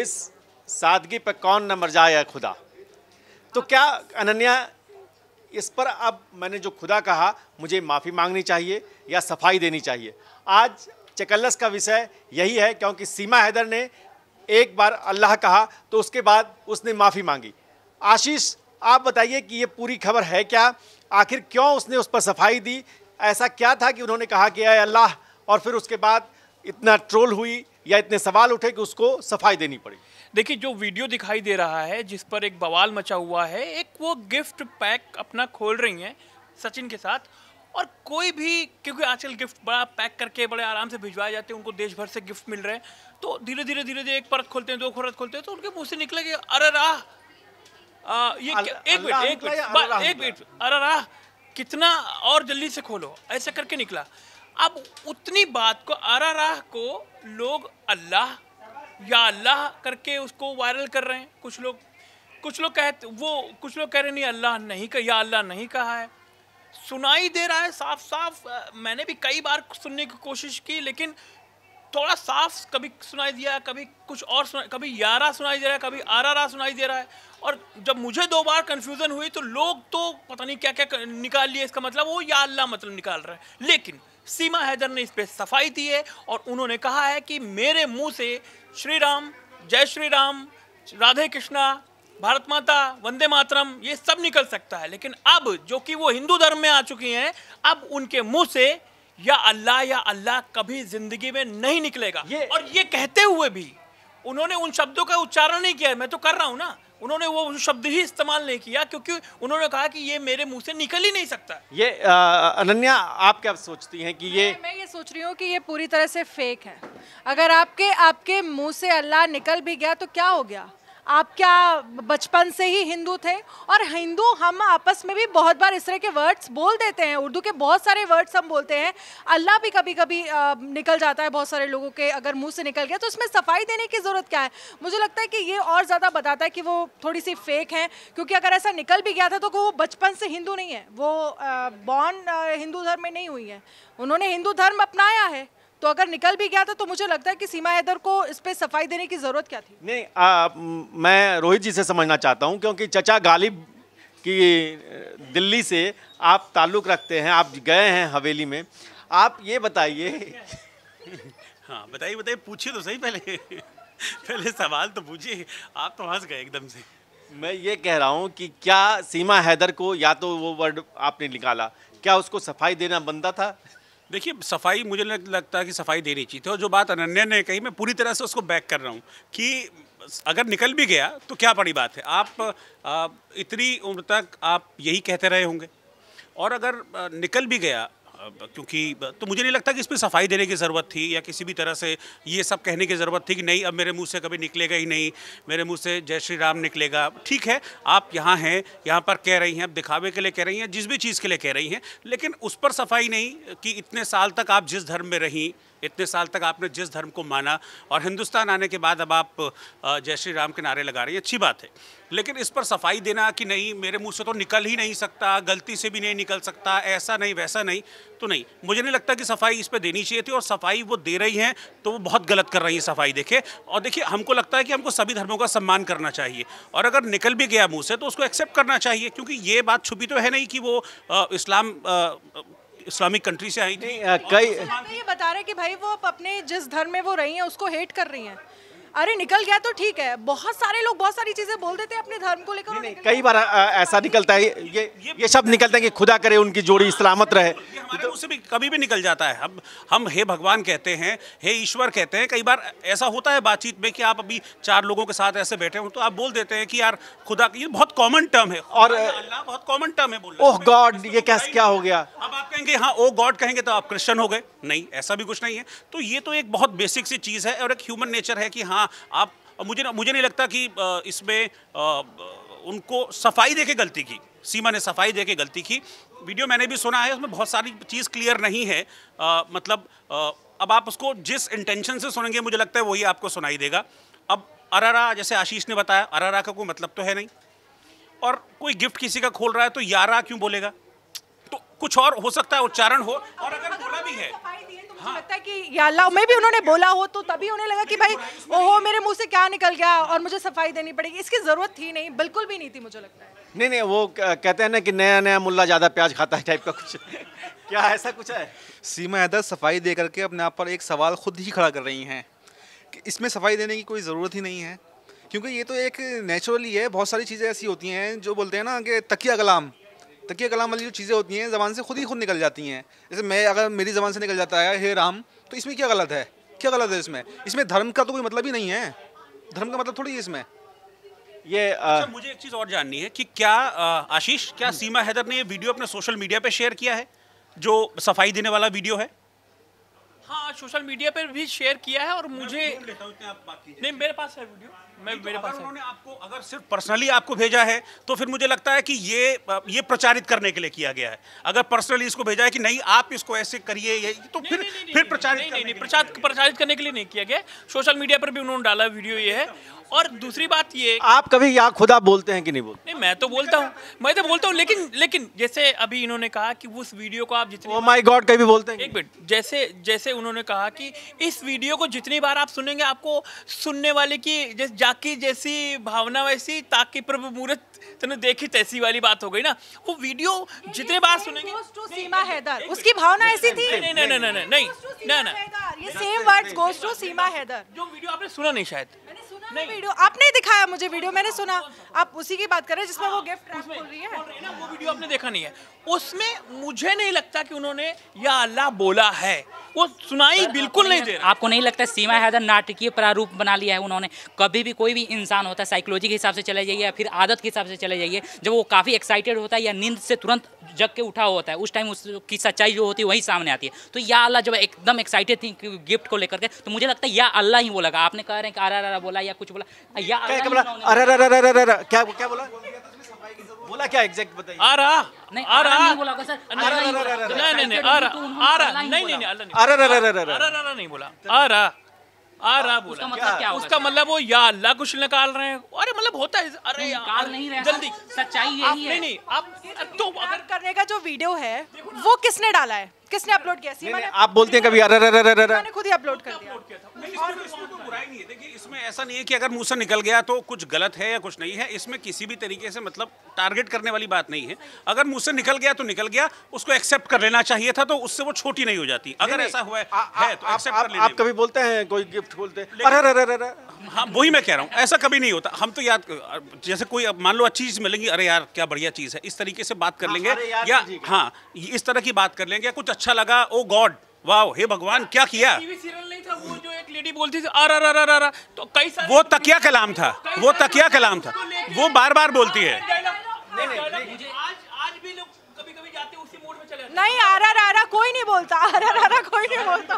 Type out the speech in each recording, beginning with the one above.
इस सादगी पर कौन न मर जाए खुदा। तो क्या अनन्या इस पर अब मैंने जो खुदा कहा मुझे माफ़ी मांगनी चाहिए या सफाई देनी चाहिए? आज चकल्लस का विषय यही है, क्योंकि सीमा हैदर ने एक बार अल्लाह कहा तो उसके बाद उसने माफ़ी मांगी। आशीष, आप बताइए कि ये पूरी खबर है क्या, आखिर क्यों उसने उस पर सफाई दी? ऐसा क्या था कि उन्होंने कहा कि अल्लाह, और फिर उसके बाद इतना ट्रोल हुई या इतने सवाल उठे कि उसको सफाई देनी पड़ी? देखिए, जो वीडियो दिखाई दे रहा है जिस पर एक बवाल मचा हुआ है, एक वो गिफ्ट पैक अपना खोल रही हैं सचिन के साथ, और कोई भी, क्योंकि आजकल गिफ्ट बड़ा पैक करके बड़े आराम से भिजवाए जाते हैं, उनको देश भर से गिफ्ट मिल रहे हैं, तो धीरे धीरे धीरे धीरे एक परत खोलते हैं, दो परत खोलते हैं, तो उनके मुँह से निकले कि अरे राह, ये एक मिनट अरे राह कितना, और जल्दी से खोलो, ऐसा करके निकला। अब उतनी बात को, अरे राह को लोग अल्लाह या अल्लाह करके उसको वायरल कर रहे हैं। कुछ लोग कहते, वो कुछ लोग कह रहे नहीं अल्लाह नहीं कहा, या अल्लाह नहीं कहा है। सुनाई दे रहा है साफ साफ, मैंने भी कई बार सुनने की कोशिश की, लेकिन थोड़ा साफ कभी सुनाई दिया, कभी कुछ और सुना, कभी यारा सुनाई दे रहा है, कभी आरा रा सुनाई दे रहा है। और जब मुझे दो बार कन्फ्यूज़न हुई तो लोग तो पता नहीं क्या क्या निकाल लिए, इसका मतलब वो या अल्लाह मतलब निकाल रहे हैं। लेकिन सीमा हैदर ने इस पर सफाई दी है और उन्होंने कहा है कि मेरे मुंह से श्री राम, जय श्री राम, राधे कृष्णा, भारत माता, वंदे मातरम, ये सब निकल सकता है, लेकिन अब जो कि वो हिंदू धर्म में आ चुकी हैं, अब उनके मुंह से या अल्लाह कभी जिंदगी में नहीं निकलेगा। और ये कहते हुए भी उन्होंने उन शब्दों का उच्चारण नहीं किया है, मैं तो कर रहा हूँ ना, उन्होंने वो शब्द ही इस्तेमाल नहीं किया, क्योंकि उन्होंने कहा कि ये मेरे मुंह से निकल ही नहीं सकता। ये अनन्या, आप क्या सोचती हैं कि ये, मैं ये सोच रही हूँ कि ये पूरी तरह से फेक है। अगर आपके मुंह से अल्लाह निकल भी गया तो क्या हो गया? आप क्या बचपन से ही हिंदू थे? और हिंदू हम आपस में भी बहुत बार इस तरह के वर्ड्स बोल देते हैं, उर्दू के बहुत सारे वर्ड्स हम बोलते हैं, अल्लाह भी कभी कभी निकल जाता है बहुत सारे लोगों के अगर मुंह से निकल गया, तो इसमें सफाई देने की ज़रूरत क्या है? मुझे लगता है कि ये और ज़्यादा बताता है कि वो थोड़ी सी फेक हैं, क्योंकि अगर ऐसा निकल भी गया था तो वो बचपन से हिंदू नहीं है, वो बॉर्न हिंदू धर्म में नहीं हुई है, उन्होंने हिंदू धर्म अपनाया है, तो अगर निकल भी गया था तो मुझे लगता है कि सीमा हैदर को इस पे सफाई देने की ज़रूरत क्या थी? नहीं, मैं रोहित जी से समझना चाहता हूं, क्योंकि चचा गालिब की दिल्ली से आप ताल्लुक़ रखते हैं, आप गए हैं हवेली में, आप ये बताइए। हाँ बताइए, पूछिए तो सही, पहले सवाल तो पूछिए, आप तो हंस गए एकदम से। मैं ये कह रहा हूँ कि क्या सीमा हैदर को, या तो वो वर्ड आपने निकाला, क्या उसको सफाई देना बनता था? देखिए, सफाई मुझे लगता है कि सफाई देनी चाहिए थी, और जो बात अनन्या ने कही मैं पूरी तरह से उसको बैक कर रहा हूँ कि अगर निकल भी गया तो क्या बड़ी बात है। आप इतनी उम्र तक आप यही कहते रहे होंगे, और अगर निकल भी गया, क्योंकि तो मुझे नहीं लगता कि इसमें सफाई देने की ज़रूरत थी या किसी भी तरह से ये सब कहने की ज़रूरत थी कि नहीं अब मेरे मुंह से कभी निकलेगा ही नहीं, मेरे मुंह से जय श्री राम निकलेगा। ठीक है, आप यहाँ हैं, यहाँ पर कह रही हैं, आप दिखावे के लिए कह रही हैं, जिस भी चीज़ के लिए कह रही हैं, लेकिन उस पर सफाई नहीं कि इतने साल तक आप जिस धर्म में रहीं, इतने साल तक आपने जिस धर्म को माना, और हिंदुस्तान आने के बाद अब आप जय श्री राम के नारे लगा रही हैं, अच्छी बात है, लेकिन इस पर सफाई देना कि नहीं मेरे मुंह से तो निकल ही नहीं सकता, गलती से भी नहीं निकल सकता, ऐसा नहीं वैसा नहीं, तो नहीं, मुझे नहीं लगता कि सफाई इस पर देनी चाहिए थी। और सफाई वो दे रही हैं तो वो बहुत गलत कर रही हैं सफाई देखे। और देखिए, हमको लगता है कि हमको सभी धर्मों का सम्मान करना चाहिए, और अगर निकल भी गया मुँह से तो उसको एक्सेप्ट करना चाहिए, क्योंकि ये बात छुपी तो है नहीं कि वो इस्लामिक कंट्री से आई थी। कई ये बता रहे हैं कि भाई वो अपने जिस धर्म में वो रही हैं उसको हेट कर रही हैं। अरे निकल गया तो ठीक है, बहुत सारे लोग बहुत सारी चीजें बोल देते हैं अपने धर्म को लेकर। कई बार ऐसा निकलता है, ये शब्द निकलता है कि खुदा करे उनकी जोड़ी सलामत रहे, तो उससे भी कभी भी निकल जाता है। हम हे भगवान कहते हैं, हे ईश्वर कहते हैं। कई बार ऐसा होता है बातचीत में कि आप अभी चार लोगों के साथ ऐसे बैठे हो तो आप बोल देते हैं कि यार खुदा, ये बहुत कॉमन टर्म है, और अल्लाह बहुत कॉमन टर्म है बोलना। ओह गॉड, ये क्या हो गया? अब आप कहेंगे हाँ ओह गॉड कहेंगे तो आप क्रिश्चियन हो गए, नहीं ऐसा भी कुछ नहीं है। तो ये तो एक बहुत बेसिक सी चीज़ है और एक ह्यूमन नेचर है कि आप मुझे नहीं लगता कि इसमें उनको सफाई देके गलती की। सीमा ने सफाई देके गलती की। वीडियो मैंने भी सुना है, उसमें बहुत सारी चीज़ क्लियर नहीं है। अब आप उसको जिस इंटेंशन से सुनेंगे मुझे लगता है वही आपको सुनाई देगा। अब अरारा, जैसे आशीष ने बताया, अरारा का कोई मतलब तो है नहीं, और कोई गिफ्ट किसी का खोल रहा है तो यारा क्यों बोलेगा? तो कुछ और हो सकता है, उच्चारण हो। और अगर बोला भी है लगता है कि या अल्लाह मैं भी उन्होंने बोला हो तो तभी उन्हें लगा कि भाई ओहो मेरे मुंह से क्या निकल गया और मुझे सफाई देनी पड़ेगी। इसकी जरूरत थी नहीं, बिल्कुल भी नहीं थी मुझे लगता है। नहीं नहीं, वो कहते हैं ना कि नया नया मुल्ला ज्यादा प्याज खाता है टाइप का कुछ, क्या ऐसा कुछ है? सीमा हैदर सफाई दे करके अपने आप पर एक सवाल खुद ही खड़ा कर रही हैं कि इसमें सफाई देने की कोई ज़रूरत ही नहीं है, क्योंकि ये तो एक नेचुरली है। बहुत सारी चीज़ें ऐसी होती हैं जो बोलते हैं ना कि तकिया कलाम वाली जो चीज़ें होती हैं ज़बान से खुद निकल जाती हैं। जैसे मैं अगर मेरी ज़बान से निकल जाता है हे राम, तो इसमें क्या गलत है? क्या गलत है इसमें? इसमें धर्म का तो कोई मतलब ही नहीं है, धर्म का मतलब थोड़ी है इसमें। ये मुझे एक चीज़ और जाननी है कि क्या आशीष, क्या सीमा हैदर ने ये वीडियो अपने सोशल मीडिया पर शेयर किया है जो सफाई देने वाला वीडियो है? हाँ, सोशल मीडिया पर भी शेयर किया है और मुझे नहीं, मेरे पास है वीडियो, मेरे पास है। उन्होंने आपको अगर सिर्फ पर्सनली आपको भेजा है तो फिर मुझे लगता है कि ये प्रचारित करने के लिए किया गया है। अगर पर्सनली इसको भेजा है कि नहीं आप इसको ऐसे करिए तो फिर प्रचारित करने के लिए नहीं किया गया। सोशल मीडिया पर भी उन्होंने डाला वीडियो ये है। और दूसरी बात ये, आप कभी या खुदा बोलते हैं कि नहीं बोलते? नहीं, मैं तो बोलता हूँ लेकिन जैसे अभी इन्होंने कहा कि उस वीडियो को आप जितनी, ओह माय गॉड, कभी बोलते हैं? एक मिनट, जैसे उन्होंने कहा कि इस वीडियो को जितनी बार आप सुनेंगे आपको सुनने वाले की जाकी जैसी भावना वैसी, ताकि प्रभु मूर्त तूने देखी तैसी वाली बात हो गई ना। वो वीडियो जितने बार सुनेंगे सीमा हैदर, उसकी भावना ऐसी थी। नहीं नहीं नहीं नहीं नहीं, ये same words goes to Seema Haider. जो वीडियो आपने सुना नहीं शायद, नहीं वीडियो आपने दिखाया मुझे, वीडियो मैंने सुना। आप उसी की बात कर रहे हैं जिसमें वो गिफ्ट रैप बोल रही है ना, वो वीडियो आपने देखा नहीं है। उसमें मुझे नहीं लगता कि उन्होंने या अल्लाह बोला है, वो सुनाई बिल्कुल नहीं दे रहा। आपको नहीं लगता सीमा हैदर नाटकीय प्रारूप बना लिया है उन्होंने? कभी भी कोई भी इंसान होता है साइकोलॉजी के हिसाब से चले जाइए या फिर आदत के हिसाब से चले जाइए, जब वो काफ़ी एक्साइटेड होता है या नींद से तुरंत जग के उठा होता है उस टाइम उसकी सच्चाई जो होती है वही सामने आती है। तो या अल्लाह जब एकदम एक्साइटेड थी गिफ्ट को लेकर के, तो मुझे लगता है या अल्लाह ही बोलेगा। आपने कह रहे हैं कि अरा अरा बोला या कुछ बोला, या अरे क्या बोला? बोला क्या एग्जैक्ट बताइए? आ रहा नहीं, आ रहा नहीं बोला सर, आ रहा नहीं बोला, आ रहा बोला। उसका मतलब वो या अल्लाह कुछ निकाल रहे हैं, अरे मतलब होता है, अरे निकाल नहीं रहे जल्दी, सच्चाई यही है। नहीं आप तो अगर करने का जो वीडियो है वो किसने डाला है, किसने अपलोड किया? सीमा ने। आप बोलते हैं कभी मैंने खुद ही अपलोड कर दिया था। बुराई नहीं है, देखिए इसमें ऐसा नहीं है कि अगर मुंह से निकल गया तो कुछ गलत है या कुछ नहीं है। इसमें किसी भी तरीके से मतलब टारगेट करने वाली बात नहीं है। अगर मुंह से निकल गया तो निकल गया, उसको एक्सेप्ट कर लेना चाहिए था, तो उससे वो छोटी नहीं हो जाती। अगर ऐसा हुआ है तो एक्सेप्ट कर लेना। आप कभी बोलते हैं कोई गिफ्ट खोलते? हाँ, वही मैं कह रहा हूँ, ऐसा कभी नहीं होता। हम तो याद जैसे कोई मान लो अच्छी चीज़ मिलेंगी, अरे यार क्या बढ़िया चीज़ है, इस तरीके से बात कर लेंगे, या हाँ इस तरह की बात कर लेंगे, कुछ अच्छा लगा, ओ गॉड, वाह, हे भगवान क्या किया। टीवी सीरियल नहीं था वो जो एक लेडी बोलती थी अरा, तो कई सारे वो तकिया कलाम था, वो तकिया कलाम था, वो बार-बार बोलती है। नहीं आज भी लोग कभी-कभी जाते उसी मोड में चले जाते। नहीं अरा कोई नहीं बोलता, अरा कोई नहीं बोलता।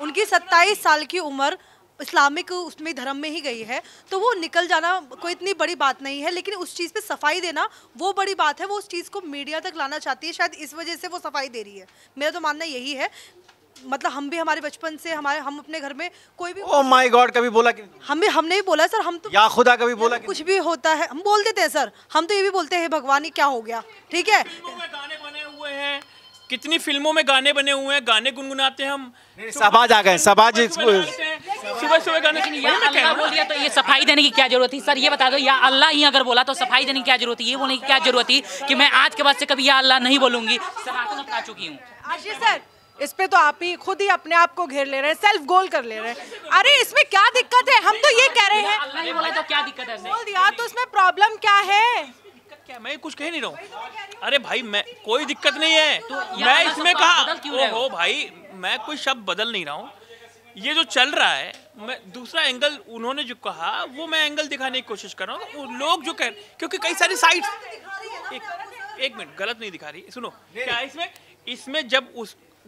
उनकी 27 साल की उम्र इस्लामिक उसमें धर्म में ही गई है, तो वो निकल जाना कोई इतनी बड़ी बात नहीं है। लेकिन उस चीज़ पे सफाई देना वो बड़ी बात है। वो उस चीज़ को मीडिया तक लाना चाहती है, शायद इस वजह से वो सफाई दे रही है। मेरा तो मानना यही है। मतलब हम भी हमारे बचपन से हम अपने घर में कोई भी, ओह माय गॉड, कभी बोला कि हमने भी बोला सर, हम तो या खुदा कभी बोला कि कुछ भी होता है हम बोल देते हैं सर। हम तो ये भी बोलते हैं भगवान ये क्या हो गया। ठीक है, गाने बने हुए हैं, कितनी फिल्मों में गाने बने हुए हैं, गाने गुनगुनाते हैं हम। शहबाज आ गए, शहबाज सुबह गाने बोल दिया, तो ये सफाई देने की क्या जरूरत थी सर? ये बता दो, या अल्लाह ही अगर बोला तो सफाई देने की क्या जरूरत थी? ये बोलने की क्या जरूरत थी कि मैं आज के बाद से कभी या अल्लाह नहीं बोलूंगी? सनातन अपना चुकी हूँ। आशीष सर, इस पे तो आप ही खुद ही अपने आप को घेर ले रहे हैं, सेल्फ गोल कर ले रहे हैं। अरे इसमें क्या दिक्कत है? हम तो ये कह रहे हैं अल्लाह ही बोला तो क्या दिक्कत है? बोल दिया तो इसमें प्रॉब्लम क्या है? मैं कुछ कह नहीं रहा हूँ। अरे भाई मैं कोई दिक्कत नहीं है, तो मैं इसमें कहा हो भाई मैं कोई शब्द बदल नहीं रहा हूँ। ये जो चल रहा है, मैं दूसरा एंगल उन्होंने जो कहा वो मैं एंगल दिखाने की कोशिश कर रहा हूँ। वो लोग जो कह, क्योंकि कई सारी साइट्स एक मिनट गलत नहीं दिखा रही, सुनो क्या इसमें जब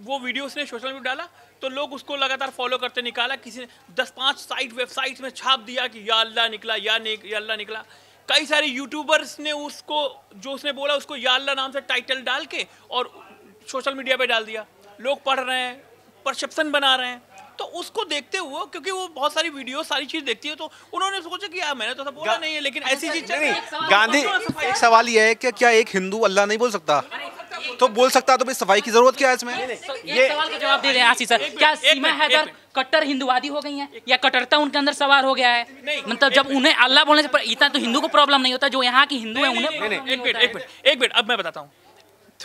वो वीडियो उसने सोशल मीडिया डाला तो लोग उसको लगातार फॉलो करते निकाला। किसी ने 10-5 वेबसाइट्स में छाप दिया कि या अल्लाह निकला, या अल्लाह निकला। कई सारे यूट्यूबर्स ने उसको जो उसने बोला उसको या अल्लाह नाम से टाइटल डाल के और सोशल मीडिया पे डाल दिया। लोग पढ़ रहे हैं, परसेप्शन बना रहे हैं। तो उसको देखते हुए, क्योंकि वो बहुत सारी वीडियो सारी चीज़ देखती है, तो उन्होंने सोचा कि यार मैंने तो सब बोला नहीं है, लेकिन ऐसी चीज़ गांधी। एक सवाल यह है कि क्या एक हिंदू अल्लाह नहीं बोल सकता? तो बोल सकता तो भाई सफाई की जरूरत क्या है इसमें? ये सवाल का जवाब दे रहे हैं आशीष सर, क्या सीमा हैदर कट्टर हिंदुवादी हो गई हैं या कट्टरता उनके अंदर सवार हो गया है? मतलब जब उन्हें अल्लाह बोलने से इतना तो हिंदू को प्रॉब्लम नहीं होता, जो यहाँ के हिंदू है उन्हें। एक मिनट अब मैं बताता हूँ।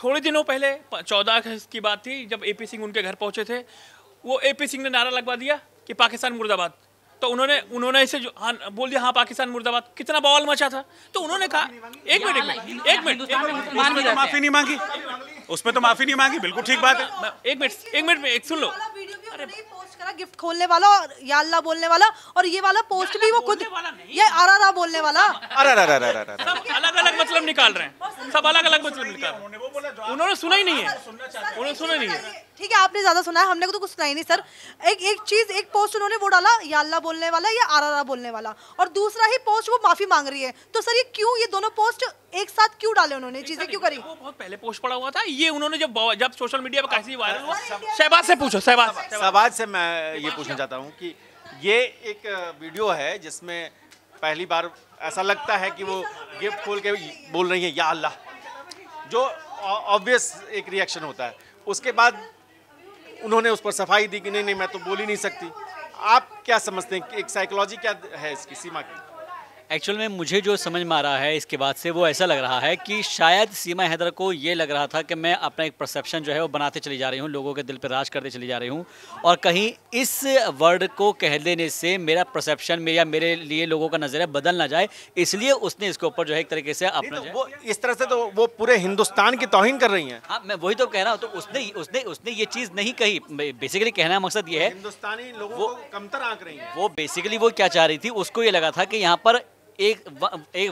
थोड़े दिनों पहले 14 अगस्त की बात थी, जब AP सिंह उनके घर पहुंचे थे, वो AP सिंह ने नारा लगवा दिया कि पाकिस्तान मुर्दाबाद। तो उन्होंने इसे बोल दिया, हाँ पाकिस्तान मुर्दाबाद, कितना बवाल मचा था। तो उन्होंने कहा एक मिनट माफी नहीं मांगी, उसमें तो माफी नहीं मांगी, बिल्कुल ठीक बात है। एक मिनट सुन लो, गिफ्ट खोलने वाला और या अल्लाह बोलने वाला, और ये वाला पोस्ट भी वो खुद ये अरारा बोलने वाला। अलग-अलग मतलब निकाल रहे हैं सब, अलग-अलग मतलब निकाल रहे हैं। उन्होंने सुना ही नहीं है, उन्होंने सुना नहीं है। ठीक है, आपने ज्यादा सुना है, हमने तो कुछ सुना ही नहीं सर। एक पोस्ट उन्होंने वो डाला, या अल्लाह बोलने वाला या अरारा बोलने वाला, और दूसरा ही पोस्ट वो माफी मांग रही है। तो सर ये क्यों, ये दोनों पोस्ट एक साथ क्यों डाले उन्होंने, चीजें क्यों करी? वो बहुत पहले पोस्ट पड़ा हुआ था ये, उन्होंने जब सोशल मीडिया पर काफी वायरल हुआ। शहबाज से पूछो, शहबाज से मैं ये पूछना चाहता हूँ कि ये एक वीडियो है जिसमें पहली बार ऐसा लगता है कि वो गिफ्ट खोल के बोल रही है या अल्लाह, जो ऑब्वियस एक रिएक्शन होता है। उसके बाद उन्होंने उस पर सफाई दी कि नहीं नहीं मैं तो बोल ही नहीं सकती। आप क्या समझते हैं कि एक साइकोलॉजी क्या है इसकी, सीमा की? एक्चुअल में मुझे जो समझ में आ रहा है इसके बाद से, वो ऐसा लग रहा है कि शायद सीमा हैदर को ये लग रहा था कि मैं अपना एक परसेप्शन जो है वो बनाते चली जा रही हूँ, लोगों के दिल पर राज करते चली जा रही हूँ, और कहीं इस वर्ड को कह देने से मेरा परसेप्शन या मेरे लिए लोगों का नज़रिया बदल ना जाए, इसलिए उसने इसके ऊपर जो है एक तरीके से अपना तो वो इस तरह से, तो वो पूरे हिंदुस्तान की तौहीन कर रही हैं। हाँ मैं वही तो कह रहा हूँ, तो उसने उसने उसने ये चीज़ नहीं कही। बेसिकली कहने का मकसद ये है हिंदुस्तानी लोगों को कमतर आंक रही है। वो बेसिकली वो क्या चाह रही थी, उसको ये लगा था कि यहाँ पर एक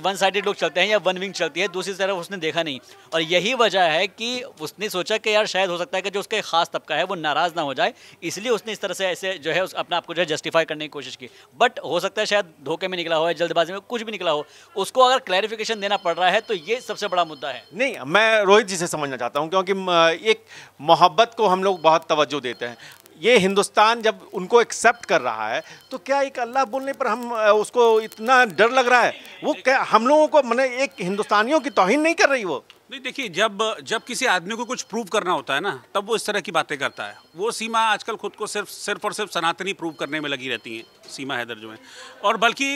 वन साइडेड लोग चलते हैं या वन विंग चलती है, दूसरी तरफ उसने देखा नहीं। और यही वजह है कि उसने सोचा कि यार शायद हो सकता है कि जो उसका खास तबका है वो नाराज़ ना हो जाए, इसलिए उसने इस तरह से ऐसे जो है अपने आप को जो है जस्टिफाई करने की कोशिश की। बट हो सकता है शायद धोखे में निकला हो या जल्दबाजी में कुछ भी निकला हो, उसको अगर क्लैरिफिकेशन देना पड़ रहा है तो ये सबसे बड़ा मुद्दा है। नहीं, मैं रोहित जी से समझना चाहता हूँ, क्योंकि एक मोहब्बत को हम लोग बहुत तवज्जो देते हैं। ये हिंदुस्तान जब उनको एक्सेप्ट कर रहा है तो क्या एक अल्लाह बोलने पर हम उसको इतना डर लग रहा है? वो क्या हम लोगों को मैंने एक हिंदुस्तानियों की तौहीन नहीं कर रही वो? नहीं, देखिए जब किसी आदमी को कुछ प्रूव करना होता है ना, तब वो इस तरह की बातें करता है। वो सीमा आजकल खुद को सिर्फ और सिर्फ सनातनी प्रूव करने में लगी रहती हैं, सीमा हैदर जो है। और बल्कि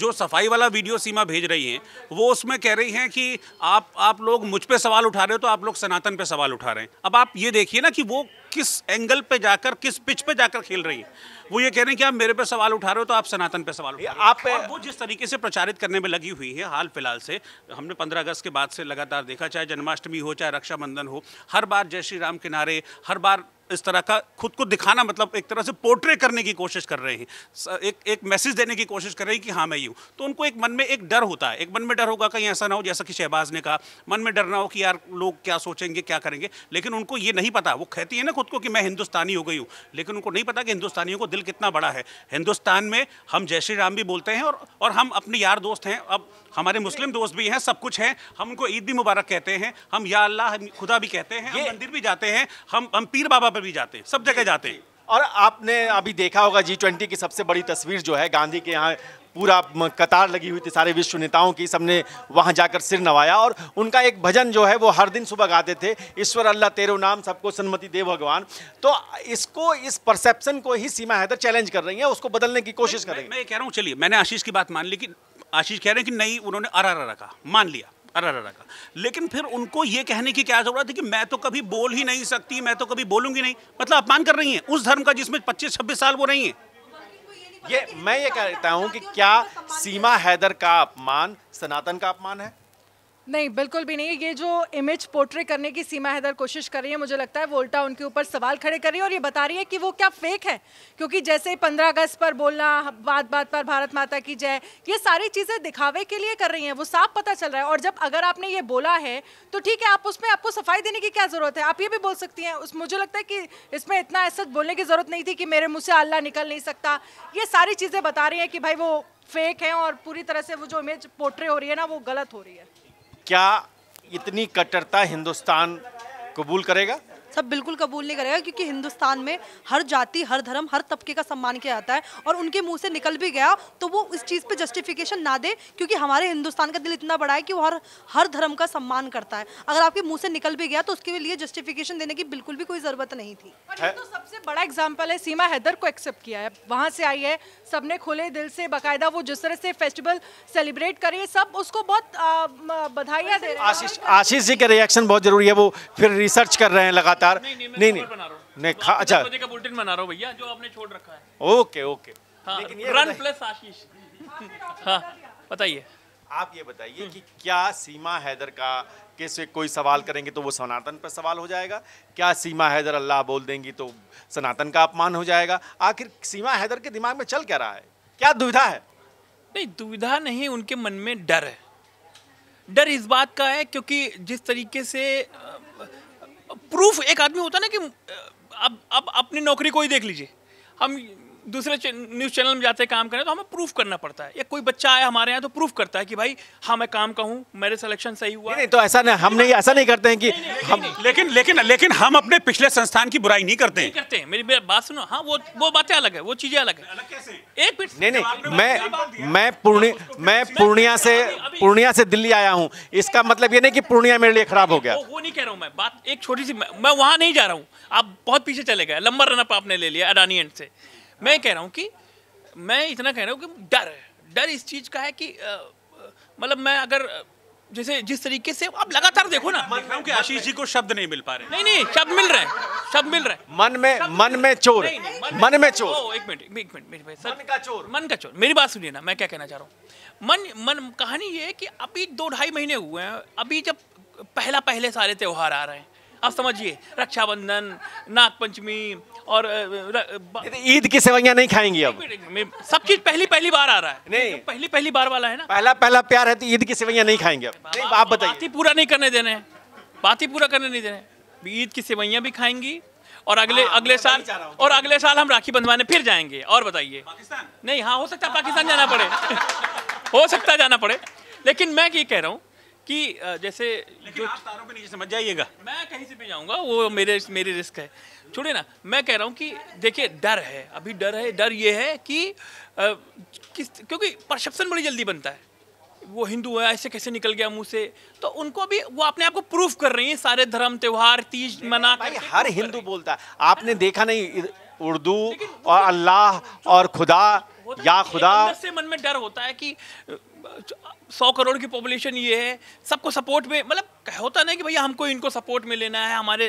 जो सफाई वाला वीडियो सीमा भेज रही हैं, वो उसमें कह रही हैं कि आप लोग मुझ पे सवाल उठा रहे हो तो आप लोग सनातन पे सवाल उठा रहे हैं। अब आप ये देखिए ना कि वो किस एंगल पे जाकर, किस पिच पे जाकर खेल रही है। वो ये कह रहे हैं कि आप मेरे पे सवाल उठा रहे हो तो आप सनातन पे सवाल उठा रहे हो। और वो जिस तरीके से प्रचारित करने में लगी हुई है हाल फिलहाल से, हमने 15 अगस्त के बाद से लगातार देखा, चाहे जन्माष्टमी हो चाहे रक्षाबंधन हो, हर बार जय श्री राम के नारे, हर बार इस तरह का खुद को दिखाना, मतलब एक तरह से पोर्ट्रे करने की कोशिश कर रहे हैं, एक मैसेज देने की कोशिश कर रही है कि हाँ मैं यूँ। तो उनको एक मन में एक डर होता है, एक मन में डर होगा कहीं ऐसा ना हो, जैसा कि शहबाज ने कहा, मन में डर ना हो कि यार लोग क्या सोचेंगे क्या करेंगे। लेकिन उनको ये नहीं पता, वो कहती है ना खुद को कि मैं हिंदुस्तानी हो गई हूँ, लेकिन उनको नहीं पता कि हिंदुस्तानियों को दिल कितना बड़ा है। हिंदुस्तान में हम जय श्री राम भी बोलते हैं और हम अपने यार दोस्त हैं, अब हमारे मुस्लिम दोस्त भी हैं, सब कुछ हैं। हम उनको ईद भी मुबारक कहते हैं, हम या अल्लाह खुदा भी कहते हैं, हम मंदिर भी जाते हैं, हम पीर बाबा भी जाते हैं, सब जगह जाते हैं। और आपने अभी देखा होगा G20 की सबसे बड़ी तस्वीर जो है, गांधी के यहाँ पूरा कतार लगी हुई थी सारे विश्व नेताओं की, सबने वहाँ जाकर सिर नवाया। और उनका एक भजन जो है वो हर दिन सुबह गाते थे, ईश्वर अल्लाह तेरो नाम सबको सन्मति दे भगवान। तो इसको, इस परसेप्शन को ही सीमा हैदर चैलेंज कर रही है, उसको बदलने की कोशिश कर रही है। मैं कह रहा हूँ, चलिए मैंने आशीष की बात मान ली कि आशीष कह रहे हैं कि नहीं उन्होंने अरारा रखा, मान लिया अरारा का, लेकिन फिर उनको ये कहने की क्या जरूरत है कि मैं तो कभी बोल ही नहीं सकती, मैं तो कभी बोलूंगी नहीं। मतलब अपमान कर रही हैं उस धर्म का जिसमें 25-26 साल वो रही हैं। ये मैं ये कहता हूँ कि क्या सीमा हैदर का अपमान सनातन का अपमान है? नहीं, बिल्कुल भी नहीं। ये जो इमेज पोर्ट्रे करने की सीमा हैदर कोशिश कर रही है, मुझे लगता है वो उल्टा उनके ऊपर सवाल खड़े कर रही है, और ये बता रही है कि वो क्या फेक है। क्योंकि जैसे 15 अगस्त पर बोलना, बात बात पर भारत माता की जय, ये सारी चीज़ें दिखावे के लिए कर रही हैं, वो साफ पता चल रहा है। और जब अगर आपने ये बोला है तो ठीक है, आप उसमें आपको सफाई देने की क्या ज़रूरत है, आप ये भी बोल सकती हैं। उस मुझे लगता है कि इसमें इतना ऐसा बोलने की ज़रूरत नहीं थी कि मेरे मुँह से अल्लाह निकल नहीं सकता। ये सारी चीज़ें बता रही हैं कि भाई वो फेक है, और पूरी तरह से वो जो इमेज पोर्ट्रे हो रही है ना, वो गलत हो रही है। क्या इतनी कट्टरता हिंदुस्तान कबूल करेगा? सब बिल्कुल कबूल नहीं करेगा, क्योंकि हिंदुस्तान में हर जाति, हर धर्म, हर तबके का सम्मान किया जाता है। और उनके मुंह से निकल भी गया तो वो इस चीज़ पे जस्टिफिकेशन ना दे, क्योंकि हमारे हिंदुस्तान का दिल इतना बड़ा है कि वो हर धर्म का सम्मान करता है। अगर आपके मुँह से निकल भी गया तो उसके लिए जस्टिफिकेशन देने की बिल्कुल भी कोई ज़रूरत नहीं थी। और ये तो सबसे बड़ा एग्जाम्पल है, सीमा हैदर को एक्सेप्ट किया है, वहाँ से आई है, सबने खुले दिल से बाकायदा वो जिस तरह से फेस्टिवल सेलिब्रेट करे, सब उसको बहुत बधाइयाँ दे रहे हैं। आशीष जी का रिएक्शन बहुत जरूरी है, वो फिर रिसर्च कर रहे हैं लगातार। नहीं अच्छा मुझे का बुलेटिन बना रहा हूं भैया, जो आपने छोड़ रखा है। ओके ओके, लेकिन ये रन प्लस आशीष। हां बताइए, आप ये बताइए कि क्या सीमा हैदर का कैसे कोई सवाल करेंगे तो वो सनातन पर सवाल हो जाएगा? क्या सीमा हैदर अल्लाह बोल देंगी तो सनातन का अपमान हो जाएगा? आखिर सीमा हैदर के दिमाग में चल क्या रहा है? क्या दुविधा है? नहीं, दुविधा नहीं, उनके मन में डर है। डर इस बात का है क्योंकि जिस तरीके से प्रूफ एक आदमी होता है ना कि अब अपनी नौकरी को ही देख लीजिए, हम दूसरे न्यूज़ चैनल में जाते हैं काम करने तो हमें प्रूफ करना पड़ता है, या कोई बच्चा आया हमारे यहाँ तो प्रूफ करता है कि भाई हाँ मैं काम का हूँ, मेरे सिलेक्शन सही हुआ। नहीं तो ऐसा ना, हमने ऐसा नहीं करते हैं कि हम लेकिन लेकिन लेकिन हम अपने पिछले संस्थान की बुराई नहीं करते हैं, करते हैं। मेरी बात सुनो, हाँ वो बातें अलग है, वो चीज़ें अलग है। एक मिनट, नहीं मैं पूर्णिया से दिल्ली आया हूँ, इसका मतलब ये नहीं कि पूर्णिया मेरे लिए खराब हो गया, वो नहीं कह रहा हूँ मैं। बात एक छोटी सी, मैं वहाँ नहीं जा रहा हूँ, आप बहुत पीछे चले गए, लंबा रनअप आपने ले लिया अडानी एंड से। मैं कह रहा हूँ कि मैं इतना कह रहा हूँ कि डर इस चीज़ का है कि मतलब मैं अगर जैसे जिस तरीके से आप लगातार देखो ना, मैं कह रहा हूँ कि आशीष जी को शब्द नहीं मिल पा रहे। नहीं शब्द मिल रहे हैं, शब्द मिल रहे हैं। मन में चोर। एक मिनट मन का चोर। मेरी बात सुनिए ना, मैं क्या कहना चाह रहा हूँ। मन कहानी ये है कि अभी 2-2.5 महीने हुए हैं, अभी जब पहले सारे त्यौहार आ रहे हैं, आप समझिए रक्षाबंधन, नागपंचमी और ईद की सेवइयां नहीं खाएंगी अब। सब चीज पहली बार आ रहा है, नहीं पहली बार वाला है ना, पहला प्यार है तो ईद की सेवइयां नहीं खाएंगे अब। नहीं आप बताइए, बात ही पूरा नहीं करने देने हैं, ईद की सेवइयां भी खाएंगी और अगले साल हम राखी बंधवाने फिर जाएंगे। और बताइए, नहीं हाँ हो सकता पाकिस्तान जाना पड़े, हो सकता जाना पड़े, लेकिन मैं ये कह रहा हूँ कि जैसे लेकिन आप तारों पे नीचे समझ जाइएगा, मैं कहीं से भी जाऊंगा वो मेरी रिस्क है, छोड़िए ना। मैं कह रहा हूँ कि देखिए डर है। डर ये है कि क्योंकि परसेप्शन बड़ी जल्दी बनता है, वो हिंदू है ऐसे कैसे निकल गया मुंह से, तो उनको भी वो अपने आप को प्रूफ कर रही है, सारे धर्म त्योहार तीज मना हर हिंदू बोलता है। आपने देखा नहीं उर्दू और अल्लाह और खुदा या खुदा से मन में डर होता है कि 100 करोड़ की पॉपुलेशन ये है, सबको सपोर्ट में, मतलब होता नहीं कि भैया हमको इनको सपोर्ट में लेना है, हमारे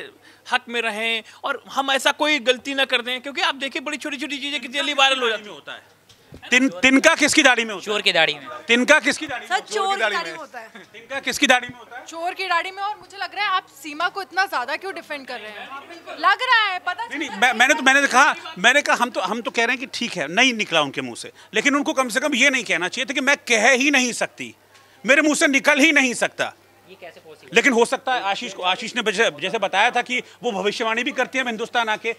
हक में रहें और हम ऐसा कोई गलती ना कर दें। क्योंकि आप देखिए बड़ी छोटी छोटी चीज़ें कितनी जल्दी वायरल हो जाती होता है। तिनका किसकी दाढ़ी में होता है? चोर की दाढ़ी में। तिनका किसकी दाढ़ी में? चोर की दाढ़ी में होता है। तिनका किसकी दाढ़ी में होता है? चोर की दाढ़ी में। और मुझे लग रहा है आप सीमा को इतना ज्यादा क्यों डिफेंड कर रहे हैं, लग रहा है पता नहीं। मैंने कहा हम तो कह रहे हैं कि ठीक है नहीं निकला उनके मुंह से, लेकिन उनको कम से कम ये नहीं कहना चाहिए था कि मैं कह ही नहीं सकती, मेरे मुंह से निकल ही नहीं सकता। लेकिन हो सकता है आशीष ने जैसे बताया था कि वो भविष्यवाणी भी करती है, हिंदुस्तान आके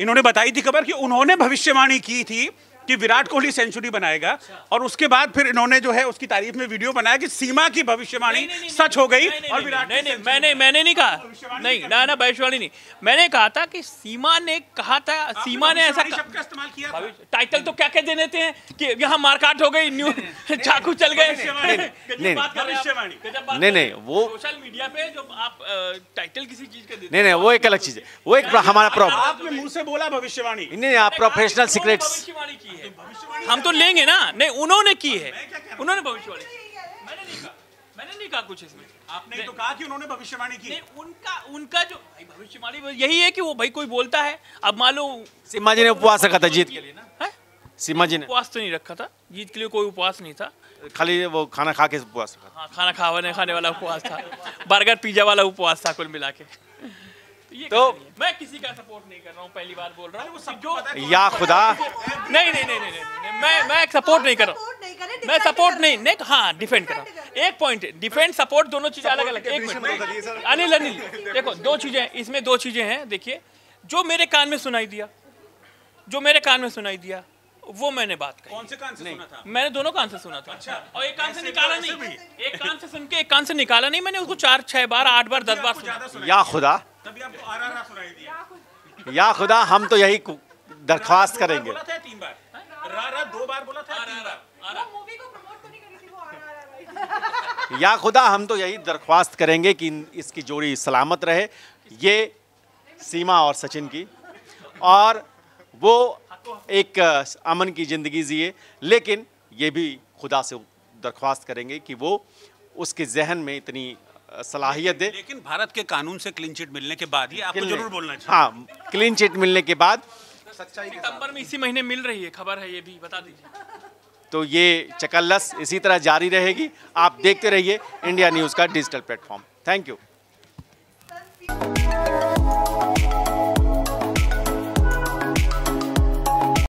इन्होंने बताई थी खबर कि उन्होंने भविष्यवाणी की थी कि विराट कोहली सेंचुरी बनाएगा, और उसके बाद फिर इन्होंने जो है उसकी तारीफ में वीडियो बनाया कि सीमा की भविष्यवाणी सच हो गई। और विराट नहीं, मैंने नहीं कहा, नहीं ना भविष्यवाणी नहीं, मैंने कहा था कि सीमा ने कहा था, सीमा ने ऐसा शब्द का इस्तेमाल किया। टाइटल तो क्या क्या दे देते हैं कि यहाँ मारकाट हो गई, न्यूज चाकू चल गए, नहीं वो सोशल मीडिया पे जो आप टाइटल किसी चीज का, नहीं वो एक अलग चीज है, वो एक हमारा प्रॉब्लम। आपने मुंह से बोला भविष्यवाणी, नहीं आप प्रोफेशनल सीक्रेट्स हम तो लेंगे ना, नहीं उन्होंने की है, उन्होंने भविष्यवाणी। मैंने नहीं कहा कुछ इसमें, आपने तो कहा कि उन्होंने भविष्यवाणी की। उनका जो भविष्यवाणी यही है कि वो भाई कोई बोलता है। अब मान लो सीमा जी ने उपवास रखा था जीत के लिए ना, सीमा जी ने उपवास तो नहीं रखा था जीत के लिए, कोई उपवास नहीं था, खाली वो खाना खा के उपवास रखा। हाँ खाना खाने वाला उपवास था, बर्गर पिज्जा वाला उपवास था कुल मिला के। तो मैं किसी का सपोर्ट नहीं कर रहा हूँ, पहली बार बोल रहा हूँ या खुदा, नहीं मैं सपोर्ट नहीं कर रहा हूँ, मैं सपोर्ट नहीं, हाँ डिफेंड कर रहा हूँ। एक पॉइंट, डिफेंड सपोर्ट दोनों चीजें अलग अलग। एक मिनट अनिल देखो, दो चीजें हैं देखिए, जो मेरे कान में सुनाई दिया वो मैंने बात कही। कौन से कान से सुना था? मैंने दोनों कान से सुना था। अच्छा। और एक कान से निकाला नहीं, एक कान से सुन के एक कान से निकाला नहीं, मैंने उसको 4-6 बार 8 बार 10 बार सुना। या खुदा तभी आपको आर सुनाई दिया। या खुदा, हम तो यही दरख्वास्त करेंगे। बोला था 3 बार, रा दो बार बोला था, 3 बार। मूवी को प्रमोट तो नहीं करी थी वो आर। या खुदा, हम तो यही दरख्वास्त करेंगे कि इसकी जोड़ी सलामत रहे, ये सीमा और सचिन की, और वो एक अमन की ज़िंदगी जिए। लेकिन ये भी खुदा से दरख्वास्त करेंगे कि वो उसके जहन में इतनी सलाहियत दे। लेकिन भारत के कानून से क्लीन चिट मिलने के बाद, ये आपको जरूर बोलना चाहिए। हाँ, क्लीन चिट मिलने के बाद, सच्चाई सितंबर में इसी महीने मिल रही है, खबर है, ये भी बता दीजिए। तो ये चकल्लस इसी तरह जारी रहेगी। आप देखते रहिए इंडिया न्यूज़ का डिजिटल प्लेटफॉर्म। Thank you.